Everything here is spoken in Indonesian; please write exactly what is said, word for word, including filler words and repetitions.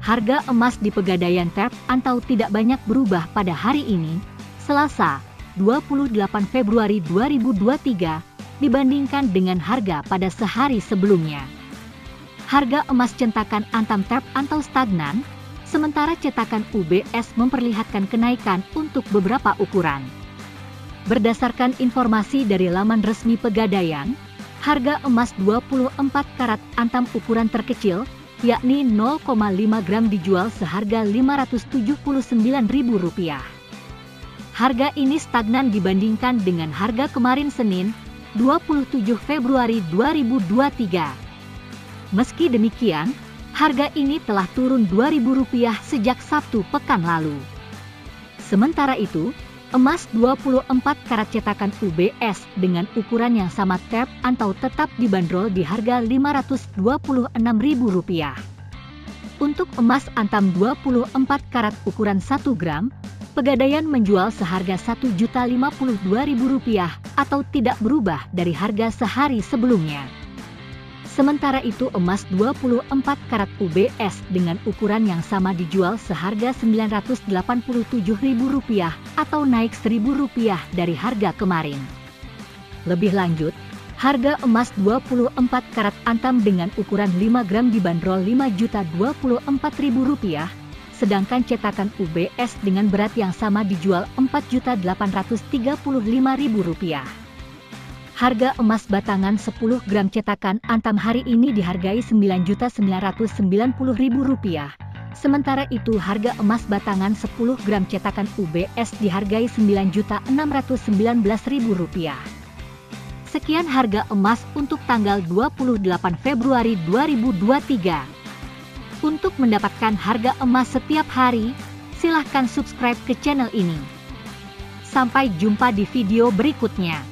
Harga emas di Pegadaian T E P Antau tidak banyak berubah pada hari ini, Selasa, dua puluh delapan Februari dua ribu dua puluh tiga, dibandingkan dengan harga pada sehari sebelumnya. Harga emas cetakan Antam T E P Antau stagnan, sementara cetakan U B S memperlihatkan kenaikan untuk beberapa ukuran. Berdasarkan informasi dari laman resmi Pegadaian, harga emas dua puluh empat karat Antam ukuran terkecil, yakni nol koma lima gram dijual seharga lima ratus tujuh puluh sembilan ribu rupiah. Harga ini stagnan dibandingkan dengan harga kemarin Senin, dua puluh tujuh Februari dua ribu dua puluh tiga. Meski demikian, harga ini telah turun dua ribu rupiah sejak Sabtu pekan lalu. Sementara itu, emas dua puluh empat karat cetakan U B S dengan ukuran yang sama T E P Antau tetap dibanderol di harga lima ratus dua puluh enam ribu rupiah. Untuk emas Antam dua puluh empat karat ukuran satu gram, Pegadaian menjual seharga satu juta lima puluh dua ribu rupiah atau tidak berubah dari harga sehari sebelumnya. Sementara itu emas dua puluh empat karat U B S dengan ukuran yang sama dijual seharga sembilan ratus delapan puluh tujuh ribu rupiah atau naik seribu rupiah dari harga kemarin. Lebih lanjut, harga emas dua puluh empat karat Antam dengan ukuran lima gram dibanderol lima juta dua puluh empat ribu rupiah, sedangkan cetakan U B S dengan berat yang sama dijual empat juta delapan ratus tiga puluh lima ribu rupiah. Harga emas batangan sepuluh gram cetakan Antam hari ini dihargai sembilan juta sembilan ratus sembilan puluh ribu rupiah. Sementara itu harga emas batangan sepuluh gram cetakan U B S dihargai sembilan juta enam ratus sembilan belas ribu rupiah. Sekian harga emas untuk tanggal dua puluh delapan Februari dua ribu dua puluh tiga. Untuk mendapatkan harga emas setiap hari, silahkan subscribe ke channel ini. Sampai jumpa di video berikutnya.